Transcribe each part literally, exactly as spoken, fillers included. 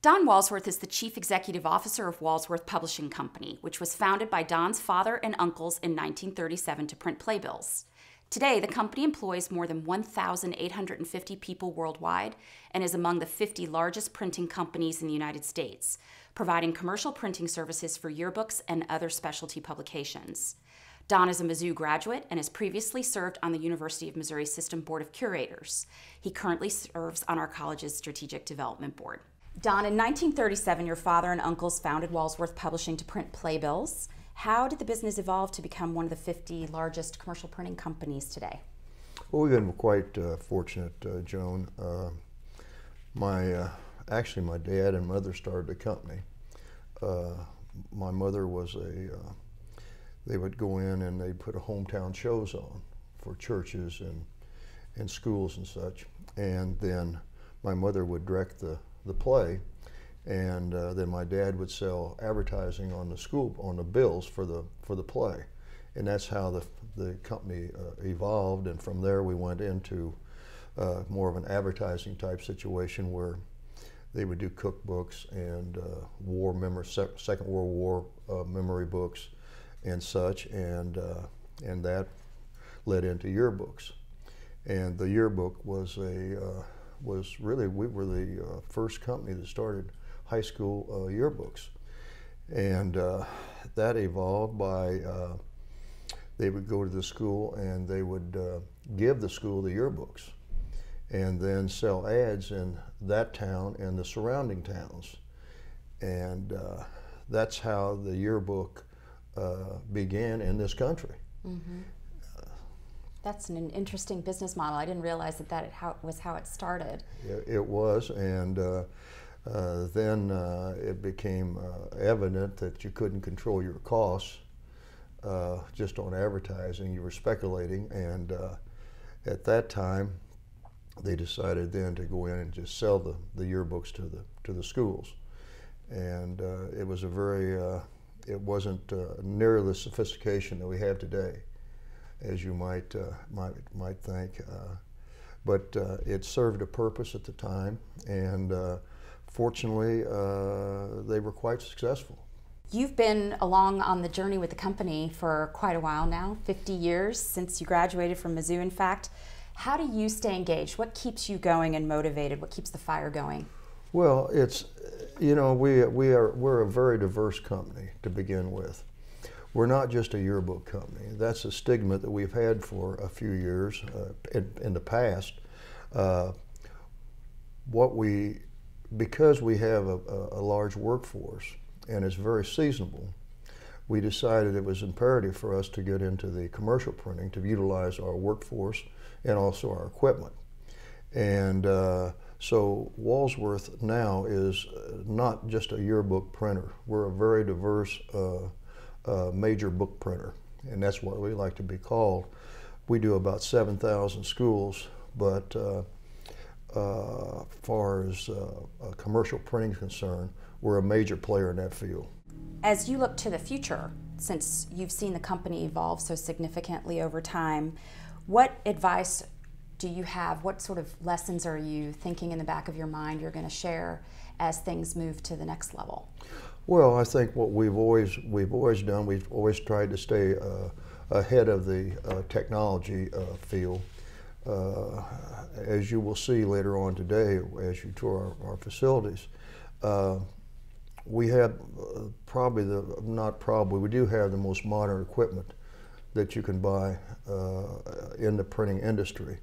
Don Walsworth is the Chief Executive Officer of Walsworth Publishing Company, which was founded by Don's father and uncles in nineteen thirty-seven to print playbills. Today, the company employs more than one thousand eight hundred fifty people worldwide and is among the fifty largest printing companies in the United States, providing commercial printing services for yearbooks and other specialty publications. Don is a Mizzou graduate and has previously served on the University of Missouri System Board of Curators. He currently serves on our college's Strategic Development Board. Don, in nineteen thirty-seven, your father and uncles founded Walsworth Publishing to print playbills. How did the business evolve to become one of the fifty largest commercial printing companies today? Well, we've been quite uh, fortunate, uh, Joan. Uh, my, uh, actually, my dad and mother started the company. Uh, my mother was a, uh, they would go in and they'd put a hometown shows on for churches and, and schools and such. And then my mother would direct the the play, and uh, then my dad would sell advertising on the school on the bills for the for the play, and that's how the the company uh, evolved. And from there we went into uh, more of an advertising type situation where they would do cookbooks and uh, war memory, Second World War uh, memory books and such, and uh, and that led into yearbooks, and the yearbook was a uh, was really, we were the uh, first company that started high school uh, yearbooks. And uh, that evolved by, uh, they would go to the school and they would uh, give the school the yearbooks and then sell ads in that town and the surrounding towns. And uh, that's how the yearbook uh, began in this country. Mm-hmm. That's an interesting business model. I didn't realize that that was how it started. It was, and uh, uh, then uh, it became uh, evident that you couldn't control your costs uh, just on advertising. You were speculating, and uh, at that time, they decided then to go in and just sell the, the yearbooks to the to the schools. And uh, it was a very, uh, it wasn't uh, nearly the sophistication that we have today, as you might uh, might might think, uh, but uh, it served a purpose at the time, and uh, fortunately, uh, they were quite successful. You've been along on the journey with the company for quite a while now—fifty years since you graduated from Mizzou. In fact, how do you stay engaged? What keeps you going and motivated? What keeps the fire going? Well, it's you know we we are we're a very diverse company to begin with. We're not just a yearbook company. That's a stigma that we've had for a few years uh, in, in the past. Uh, what we, because we have a, a large workforce and it's very seasonable, we decided it was imperative for us to get into the commercial printing to utilize our workforce and also our equipment. And uh, so Walsworth now is not just a yearbook printer. We're a very diverse uh, Uh, major book printer, and that's what we like to be called. We do about seven thousand schools, but uh, uh, far as uh, commercial printing is concerned, we're a major player in that field. As you look to the future, since you've seen the company evolve so significantly over time, what advice do you have? What sort of lessons are you thinking in the back of your mind you're going to share as things move to the next level? Well, I think what we've always we've always done, we've always tried to stay uh, ahead of the uh, technology uh, field. Uh, as you will see later on today, as you tour our, our facilities, uh, we have probably the not probably we do have the most modern equipment that you can buy uh, in the printing industry.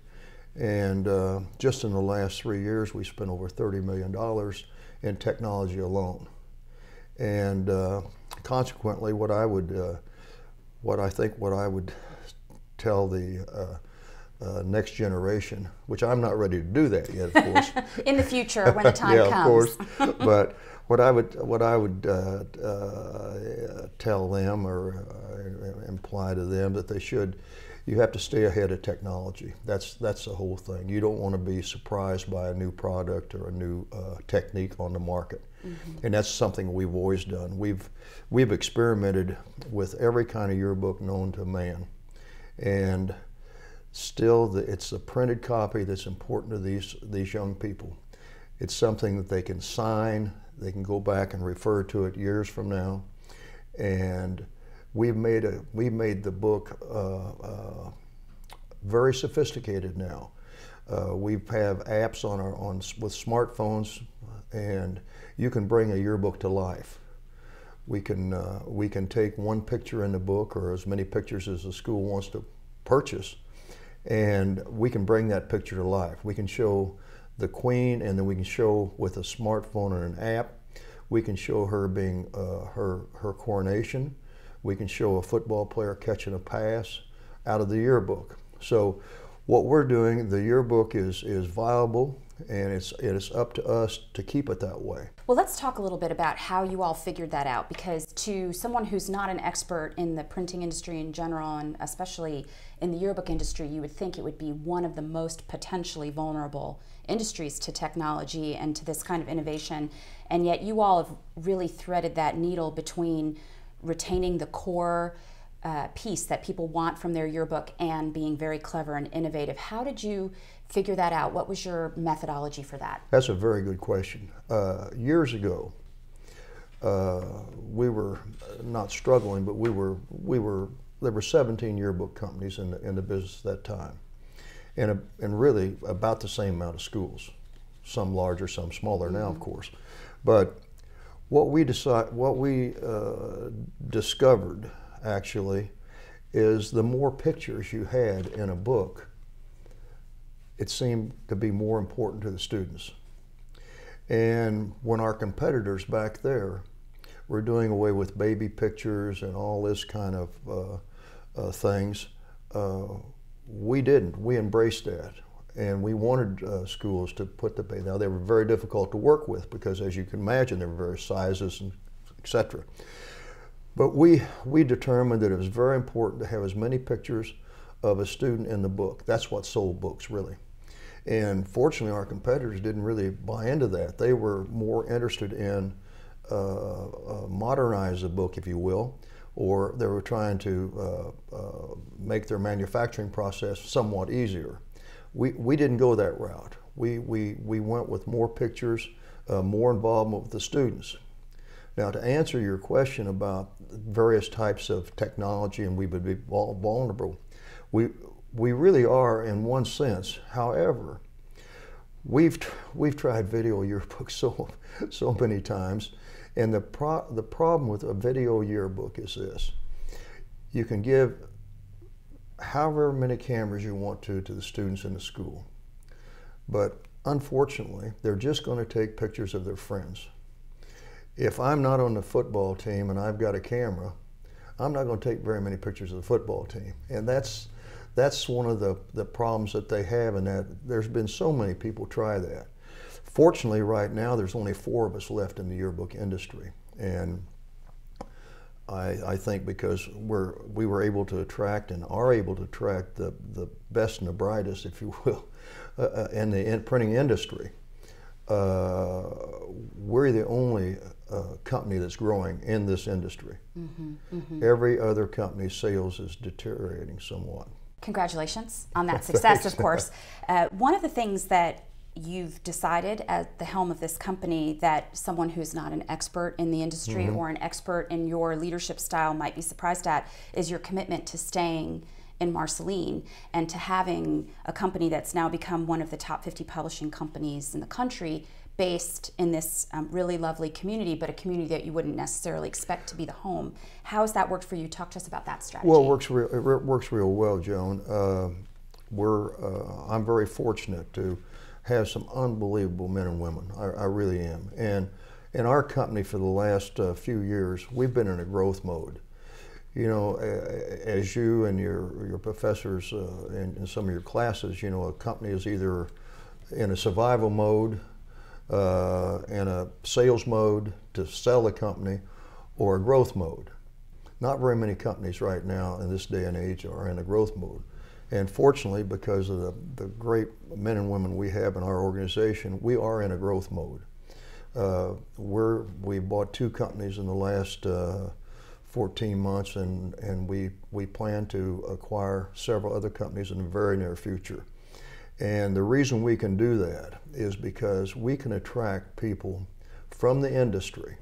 And uh, just in the last three years, we spent over thirty million dollars in technology alone. And uh, consequently, what I would, uh, what I think, what I would tell the uh, uh, next generation, which I'm not ready to do that yet, of course. In the future, when the time yeah, comes. Yeah, of course. But what I would, what I would uh, uh, tell them or uh, imply to them that they should. You have to stay ahead of technology. That's that's the whole thing. You don't want to be surprised by a new product or a new uh, technique on the market, mm-hmm. and that's something we've always done. We've we've experimented with every kind of yearbook known to man, and still the, it's the printed copy that's important to these these young people. It's something that they can sign, they can go back and refer to it years from now. And we've made, a, we've made the book uh, uh, very sophisticated now. Uh, we have apps on our on with smartphones, and you can bring a yearbook to life. We can uh, we can take one picture in the book, or as many pictures as the school wants to purchase, and we can bring that picture to life. We can show the Queen, and then we can show with a smartphone or an app. We can show her being uh, her her coronation. We can show a football player catching a pass out of the yearbook. So. What we're doing, the yearbook is, is viable, and it's, it is up to us to keep it that way. Well, let's talk a little bit about how you all figured that out, because to someone who's not an expert in the printing industry in general, and especially in the yearbook industry, you would think it would be one of the most potentially vulnerable industries to technology and to this kind of innovation, and yet you all have really threaded that needle between retaining the core Uh, piece that people want from their yearbook and being very clever and innovative. How did you figure that out? What was your methodology for that? That's a very good question. Uh, years ago, uh, we were not struggling, but we were, we were, there were seventeen yearbook companies in the, in the business at that time, and, a, and really about the same amount of schools, some larger, some smaller now, mm-hmm. of course. But what we, decide, what we uh, discovered actually, is the more pictures you had in a book, it seemed to be more important to the students. And when our competitors back there were doing away with baby pictures and all this kind of uh, uh, things, uh, we didn't. We embraced that. And we wanted uh, schools to put the baby. Now, they were very difficult to work with because, as you can imagine, there were various sizes, and et cetera. But we, we determined that it was very important to have as many pictures of a student in the book. That's what sold books, really. And fortunately, our competitors didn't really buy into that. They were more interested in uh, uh, modernize the book, if you will, or they were trying to uh, uh, make their manufacturing process somewhat easier. We, we didn't go that route. We, we, we went with more pictures, uh, more involvement with the students. Now, to answer your question about various types of technology and we would be vulnerable, we, we really are in one sense. However, we've, we've tried video yearbooks so, so many times, and the, pro, the problem with a video yearbook is this. You can give however many cameras you want to to the students in the school, but unfortunately, they're just going to take pictures of their friends. If I'm not on the football team and I've got a camera, I'm not going to take very many pictures of the football team. And that's, that's one of the, the problems that they have, and that there's been so many people try that. Fortunately, right now, there's only four of us left in the yearbook industry. And I, I think because we're, we were able to attract and are able to attract the, the best and the brightest, if you will, uh, in the in printing industry. Uh, we're the only uh, company that's growing in this industry. Mm-hmm, mm-hmm. Every other company's sales is deteriorating somewhat. Congratulations on that success, Thanks. Of course. Uh, one of the things that you've decided at the helm of this company that someone who's not an expert in the industry mm-hmm. or an expert in your leadership style might be surprised at is your commitment to staying in Marceline and to having a company that's now become one of the top fifty publishing companies in the country based in this um, really lovely community, but a community that you wouldn't necessarily expect to be the home. How has that worked for you? Talk to us about that strategy. Well, it works real, it works real well, Joan. Uh, we're, uh, I'm very fortunate to have some unbelievable men and women. I, I really am. And in our company for the last uh, few years, we've been in a growth mode. You know, as you and your, your professors uh, in, in some of your classes, you know, a company is either in a survival mode, uh, in a sales mode to sell a company, or a growth mode. Not very many companies right now in this day and age are in a growth mode. And fortunately, because of the, the great men and women we have in our organization, we are in a growth mode. Uh, we're, we bought two companies in the last uh, fourteen months, and, and we, we plan to acquire several other companies in the very near future. And the reason we can do that is because we can attract people from the industry.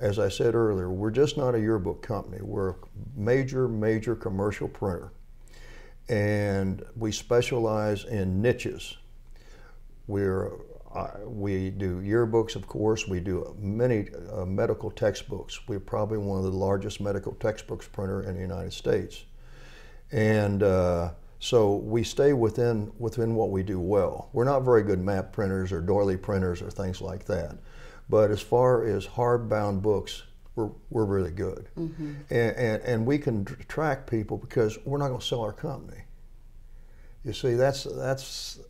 As I said earlier, we're just not a yearbook company. We're a major, major commercial printer. And we specialize in niches. We're, uh, we do yearbooks, of course. We do many uh, medical textbooks. We're probably one of the largest medical textbooks printer in the United States. And uh, so we stay within, within what we do well. We're not very good map printers or doily printers or things like that. But as far as hardbound books, we're, we're really good. Mm-hmm. and, and, and we can attract people because we're not going to sell our company. You see, that's, that's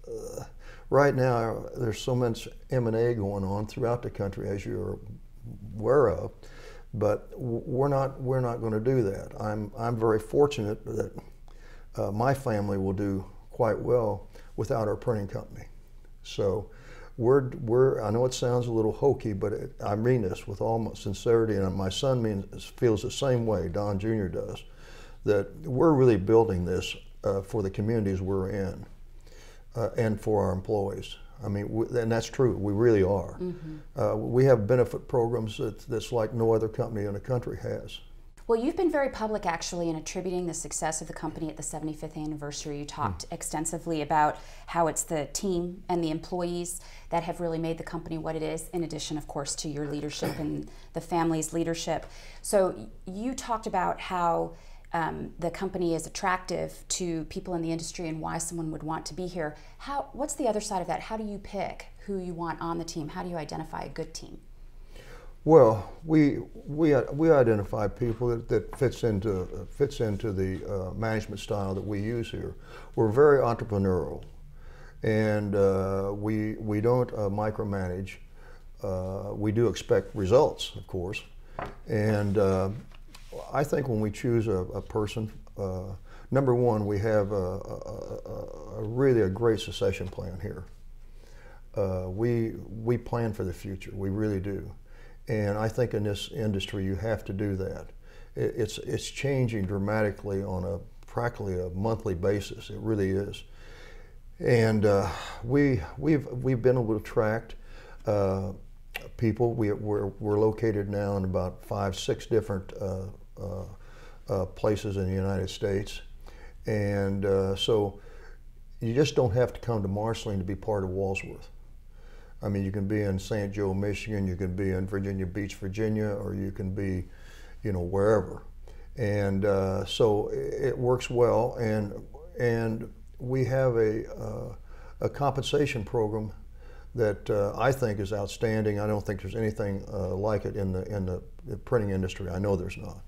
uh, right now there's so much M and A going on throughout the country, as you're aware of, but we're not, we're not going to do that. I'm, I'm very fortunate that uh, my family will do quite well without our printing company. So. We're, we're, I know it sounds a little hokey, but it, I mean this with all my sincerity, and my son means, feels the same way, Don Junior does, that we're really building this uh, for the communities we're in uh, and for our employees. I mean, we, and that's true, we really are. Mm-hmm. uh, we have benefit programs that, that's like no other company in the country has. Well, you've been very public, actually, in attributing the success of the company at the seventy-fifth anniversary. You talked mm. extensively about how it's the team and the employees that have really made the company what it is, in addition, of course, to your leadership and the family's leadership. So you talked about how um, the company is attractive to people in the industry and why someone would want to be here. How? What's the other side of that? How do you pick who you want on the team? How do you identify a good team? Well, we we we identify people that, that fits into fits into the uh, management style that we use here. We're very entrepreneurial, and uh, we we don't uh, micromanage. Uh, we do expect results, of course, and uh, I think when we choose a, a person, uh, number one, we have a, a, a really a great succession plan here. Uh, we we plan for the future. We really do. And I think in this industry you have to do that. It's, it's changing dramatically on a practically a monthly basis. It really is. And uh, we, we've, we've been able to attract uh, people. We, we're, we're located now in about five, six different uh, uh, uh, places in the United States. And uh, so you just don't have to come to Marceline to be part of Walsworth. I mean, you can be in Saint Joe, Michigan, you can be in Virginia Beach, Virginia, or you can be, you know, wherever. And uh, so it works well, and and we have a, uh, a compensation program that uh, I think is outstanding. I don't think there's anything uh, like it in the, in the printing industry. I know there's not.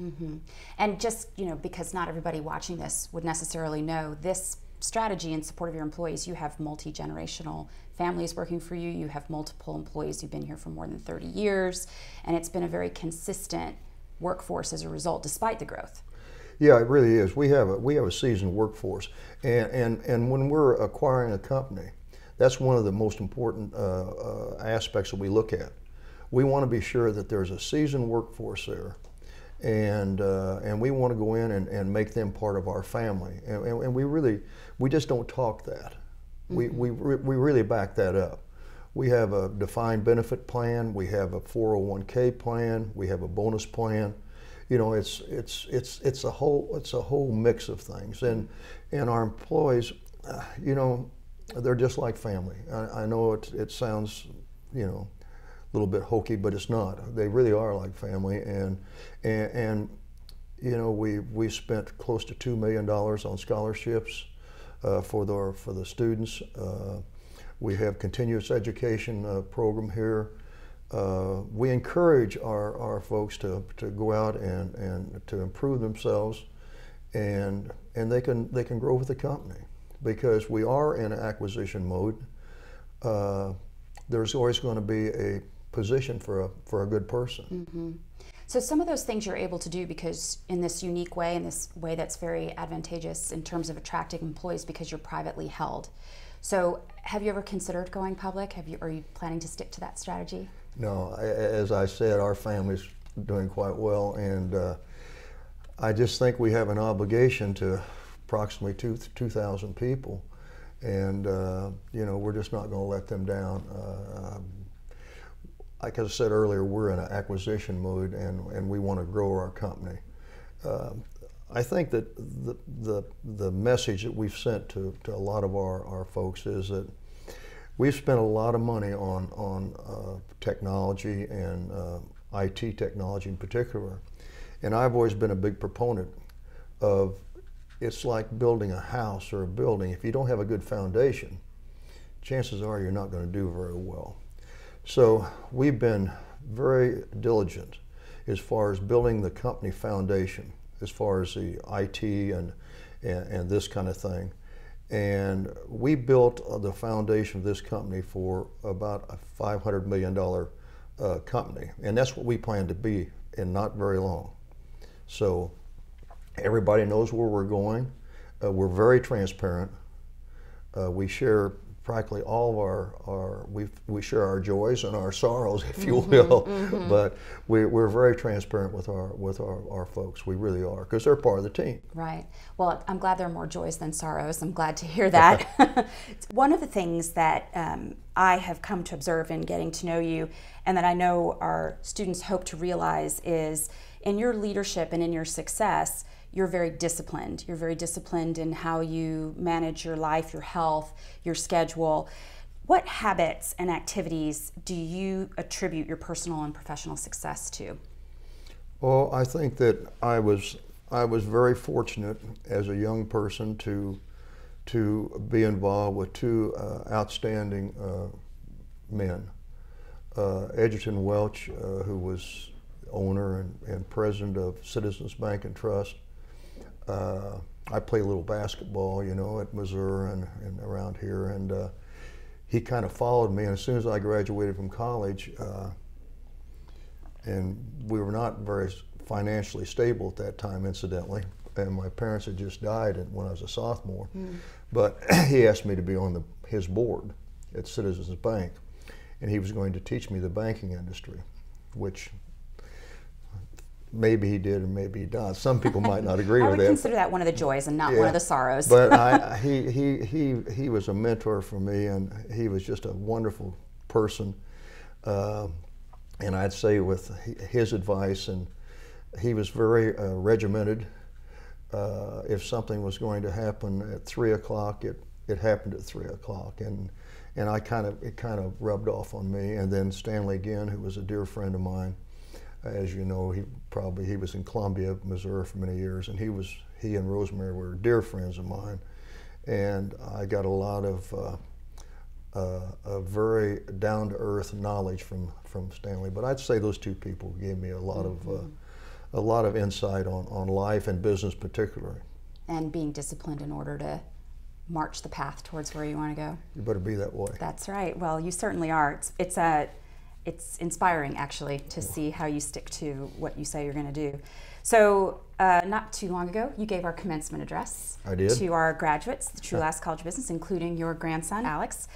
Mm-hmm. And just, you know, because not everybody watching this would necessarily know this strategy in support of your employees. You have multi-generational families working for you. You have multiple employees. You've been here for more than thirty years, and it's been a very consistent workforce as a result, despite the growth. Yeah, it really is. We have a, we have a seasoned workforce, and, and, and when we're acquiring a company, that's one of the most important uh, uh, aspects that we look at. We want to be sure that there's a seasoned workforce there. And uh, and we want to go in and, and make them part of our family, and, and, and we really we just don't talk that. Mm-hmm. We we re we really back that up. We have a defined benefit plan. We have a four oh one K plan. We have a bonus plan. You know, it's it's it's it's a whole it's a whole mix of things. And and our employees, uh, you know, they're just like family. I, I know it it sounds, you know, little bit hokey, but it's not. They really are like family, and and, and you know, we we spent close to two million dollars on scholarships uh, for the for the students. Uh, we have continuous education uh, program here. Uh, we encourage our our folks to to go out and and to improve themselves, and and they can they can grow with the company because we are in acquisition mode. Uh, there's always going to be a position for a, for a good person. Mm-hmm. So some of those things you're able to do because in this unique way, in this way that's very advantageous in terms of attracting employees because you're privately held. So have you ever considered going public? Have you, are you planning to stick to that strategy? No, I, as I said, our family's doing quite well, and uh, I just think we have an obligation to approximately two, 2,000 people. and uh, you know, we're just not going to let them down. Uh, like I said earlier, we're in an acquisition mode, and, and we want to grow our company. Uh, I think that the, the, the message that we've sent to, to a lot of our, our folks is that we've spent a lot of money on, on uh, technology and uh, I T technology in particular. And I've always been a big proponent of, it's like building a house or a building. If you don't have a good foundation, chances are you're not going to do very well. So we've been very diligent as far as building the company foundation, as far as the I T and, and, and this kind of thing. And we built the foundation of this company for about a five hundred million dollar uh, company. And that's what we plan to be in not very long. So everybody knows where we're going. Uh, we're very transparent. Uh, we share practically all of our, our we we share our joys and our sorrows, if you will, mm-hmm. but we, we're very transparent with our with our, our folks. We really are, because they're part of the team. Right. Well, I'm glad there are more joys than sorrows. I'm glad to hear that. One of the things that um, I have come to observe in getting to know you, and that I know our students hope to realize, is in your leadership and in your success, you're very disciplined. You're very disciplined in how you manage your life, your health, your schedule. What habits and activities do you attribute your personal and professional success to? Well, I think that I was I was very fortunate as a young person to to be involved with two uh, outstanding uh, men, uh, Edgerton Welch, uh, who was owner and, and president of Citizens Bank and Trust. Uh, I play a little basketball, you know, at Mizzou and, and around here, and uh, he kind of followed me. And as soon as I graduated from college, uh, and we were not very financially stable at that time, incidentally, and my parents had just died when I was a sophomore, mm. but he asked me to be on the, his board at Citizens Bank, and he was going to teach me the banking industry, which maybe he did and maybe not. Some people might not agree with that. I would consider that one of the joys and not yeah. one of the sorrows. But I, he, he, he, he was a mentor for me, and he was just a wonderful person. Uh, and I'd say with his advice, and he was very uh, regimented. Uh, if something was going to happen at three o'clock, it, it happened at three o'clock. And, and I kind of, it kind of rubbed off on me. And then Stanley Ginn, who was a dear friend of mine, as you know, he probably he was in Columbia, Missouri for many years, and he was he and Rosemary were dear friends of mine, and I got a lot of uh, uh, a very down-to-earth knowledge from from Stanley. But I'd say those two people gave me a lot mm-hmm. of uh, a lot of insight on on life and business, particularly, and being disciplined in order to march the path towards where you want to go. You better be that way. That's right. Well, you certainly are. It's it's a It's inspiring, actually, to see how you stick to what you say you're going to do. So, uh, not too long ago, you gave our commencement address I did. to our graduates, the Trulaske College of Business, including your grandson, Alex.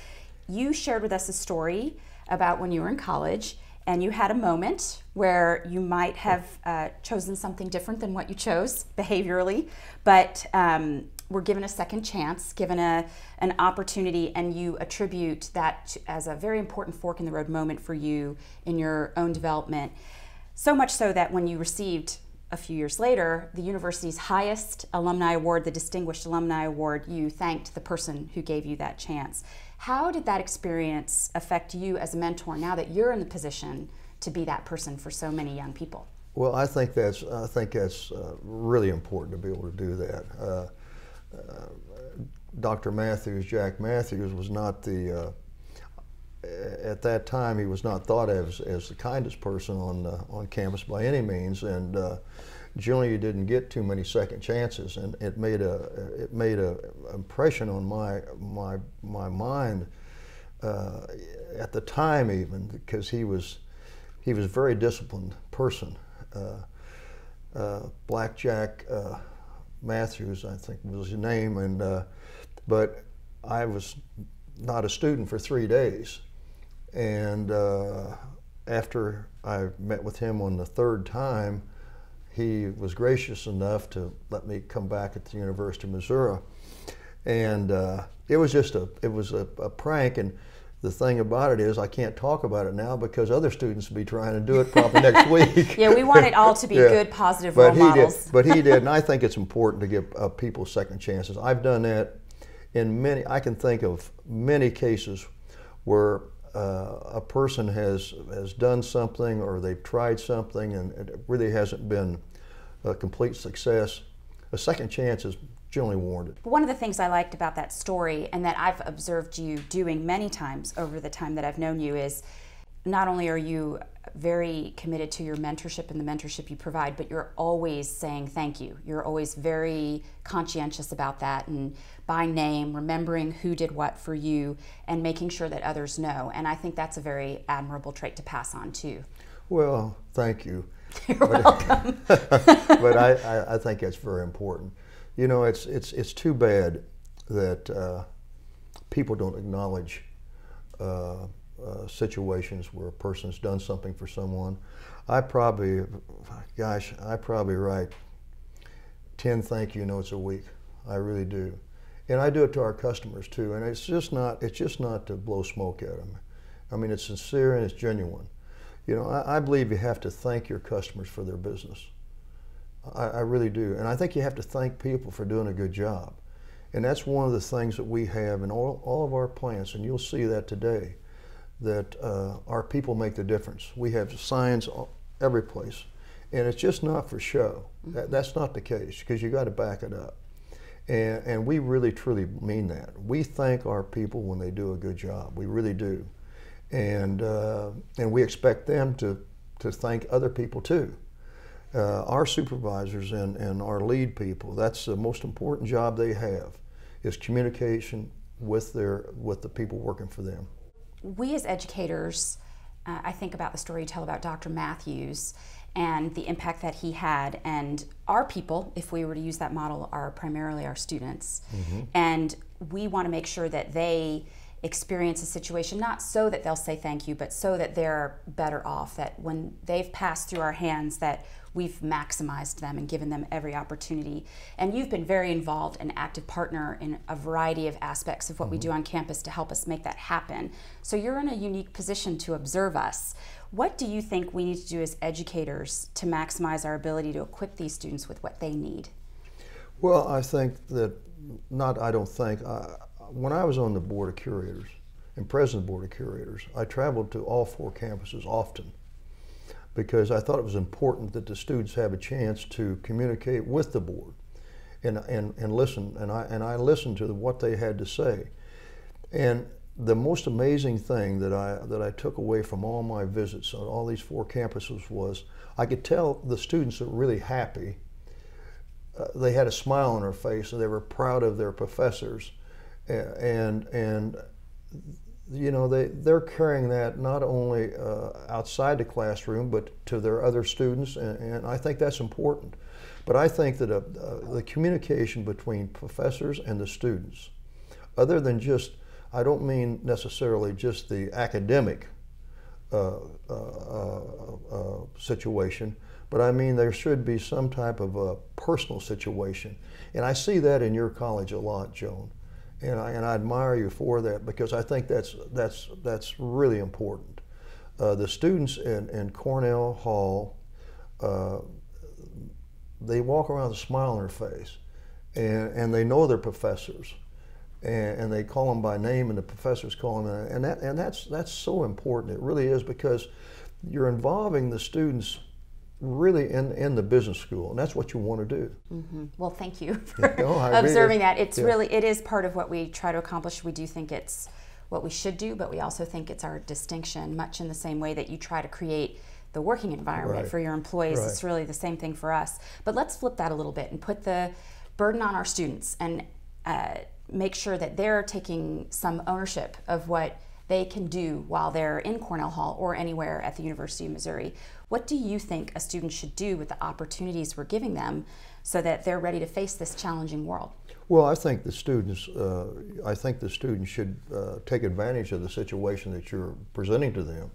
You shared with us a story about when you were in college, and you had a moment where you might have uh, chosen something different than what you chose behaviorally, but um, were given a second chance, given a, an opportunity, and you attribute that to, as a very important fork in the road moment for you in your own development. So much so that when you received, a few years later, the university's highest alumni award, the Distinguished Alumni Award, you thanked the person who gave you that chance. How did that experience affect you as a mentor now that you're in the position to be that person for so many young people? Well, I think that's, I think that's uh, really important to be able to do that. Uh, Uh, Doctor Matthews, Jack Matthews, was not the, uh, at that time he was not thought of as, as the kindest person on, uh, on campus by any means, and uh, generally didn't get too many second chances, and it made a, it made a impression on my, my, my mind uh, at the time, even, because he was, he was a very disciplined person. Uh, uh, Black Jack uh, Matthews, I think, was his name, and uh, but I was not a student for three days, and uh, after I met with him on the third time, he was gracious enough to let me come back at the University of Missouri, and uh, It was just a, it was a, a prank, and the thing about it is I can't talk about it now because other students will be trying to do it probably next week. Yeah, we want it all to be yeah. good, positive but role models. Did. But he did, and I think it's important to give uh, people second chances. I've done that in many, I can think of many cases where uh, a person has, has done something or they've tried something and it really hasn't been a complete success. A second chance is generally warranted. One of the things I liked about that story, and that I've observed you doing many times over the time that I've known you, is not only are you very committed to your mentorship and the mentorship you provide, but you're always saying thank you. You're always very conscientious about that, and by name, remembering who did what for you and making sure that others know. And I think that's a very admirable trait to pass on too. Well, thank you. You're but, welcome. But I, I, I think that's very important. You know, it's it's it's too bad that uh, people don't acknowledge uh, uh, situations where a person's done something for someone. I probably, gosh, I probably write ten thank you notes a week. I really do, and I do it to our customers too. And it's just not it's just not to blow smoke at them. I mean, it's sincere and it's genuine. You know, I, I believe you have to thank your customers for their business. I, I really do. And I think you have to thank people for doing a good job. And that's one of the things that we have in all, all of our plants, and you'll see that today, that uh, our people make the difference. We have signs every place. And it's just not for show. That, that's not the case, because you got to back it up. And, and we really, truly mean that. We thank our people when they do a good job. We really do. And, uh, and we expect them to, to thank other people too. Uh, our supervisors and, and our lead people, that's the most important job they have, is communication with their with the people working for them. We as educators, uh, I think about the story you tell about Doctor Matthews and the impact that he had, and our people, if we were to use that model, are primarily our students. Mm-hmm. And we want to make sure that they experience a situation, not so that they'll say thank you, but so that they're better off, that when they've passed through our hands, that we've maximized them and given them every opportunity. And you've been very involved and active partner in a variety of aspects of what mm-hmm. we do on campus to help us make that happen. So you're in a unique position to observe us. What do you think we need to do as educators to maximize our ability to equip these students with what they need? Well, I think that, not I don't think, I, when I was on the Board of Curators and President of the Board of Curators, I traveled to all four campuses often because I thought it was important that the students have a chance to communicate with the board and, and, and listen, and I, and I listened to what they had to say. And the most amazing thing that I, that I took away from all my visits on all these four campuses was I could tell the students that were really happy. Uh, they had a smile on their face and they were proud of their professors. And, and you know, they, they're carrying that not only uh, outside the classroom, but to their other students, and, and I think that's important. But I think that a, a, the communication between professors and the students, other than just, I don't mean necessarily just the academic uh, uh, uh, uh, situation, but I mean there should be some type of a personal situation. And I see that in your college a lot, Joan. And I, and I admire you for that, because I think that's, that's, that's really important. Uh, the students in, in Cornell Hall, uh, they walk around with a smile on their face, and, and they know their professors, and, and they call them by name, and the professors call them, and, that, and that's, that's so important. It really is, because you're involving the students really in, in the business school, and that's what you want to do. Mm-hmm. Well, thank you for no, observing really, that. It's yeah. really, it is part of what we try to accomplish. We do think it's what we should do, but we also think it's our distinction, much in the same way that you try to create the working environment right. for your employees. Right. It's really the same thing for us. But let's flip that a little bit and put the burden on our students and uh, make sure that they're taking some ownership of what they can do while they're in Cornell Hall or anywhere at the University of Missouri. What do you think a student should do with the opportunities we're giving them so that they're ready to face this challenging world? Well, I think the students, uh, I think the students should uh, take advantage of the situation that you're presenting to them.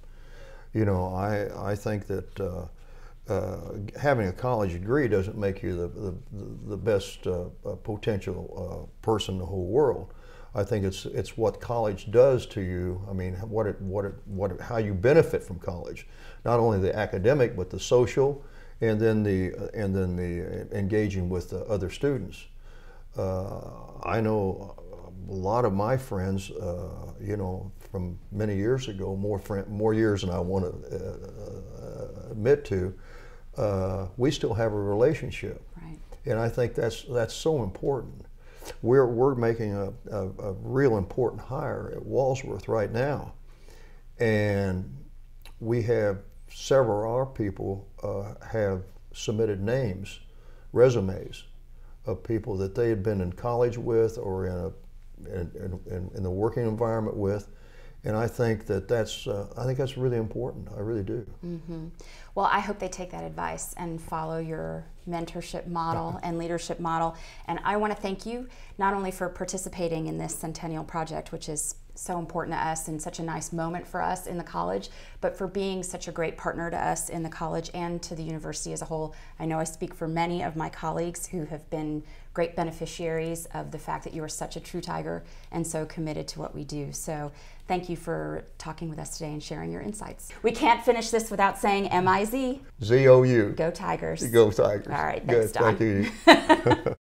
You know, I, I think that uh, uh, having a college degree doesn't make you the, the, the best uh, potential uh, person in the whole world. I think it's it's what college does to you. I mean, what it what it what it, how you benefit from college, not only the academic but the social, and then the and then the engaging with the other students. Uh, I know a lot of my friends, uh, you know, from many years ago, more friend, more years than I want to uh, admit to. Uh, we still have a relationship, right. And I think that's that's so important. We're, we're making a, a, a real important hire at Walsworth right now. And we have several of our people uh, have submitted names, resumes of people that they had been in college with or in, a, in, in, in the working environment with. And I think that that's, uh, I think that's really important. I really do. Mm-hmm. Well, I hope they take that advice and follow your mentorship model and leadership model. And I want to thank you not only for participating in this Centennial Project, which is so important to us and such a nice moment for us in the college, but for being such a great partner to us in the college and to the university as a whole. I know I speak for many of my colleagues who have been great beneficiaries of the fact that you are such a true tiger and so committed to what we do. So thank you for talking with us today and sharing your insights. We can't finish this without saying M I Z. Z O U. Go Tigers. Go Tigers. All right, thanks, Don. Thank you.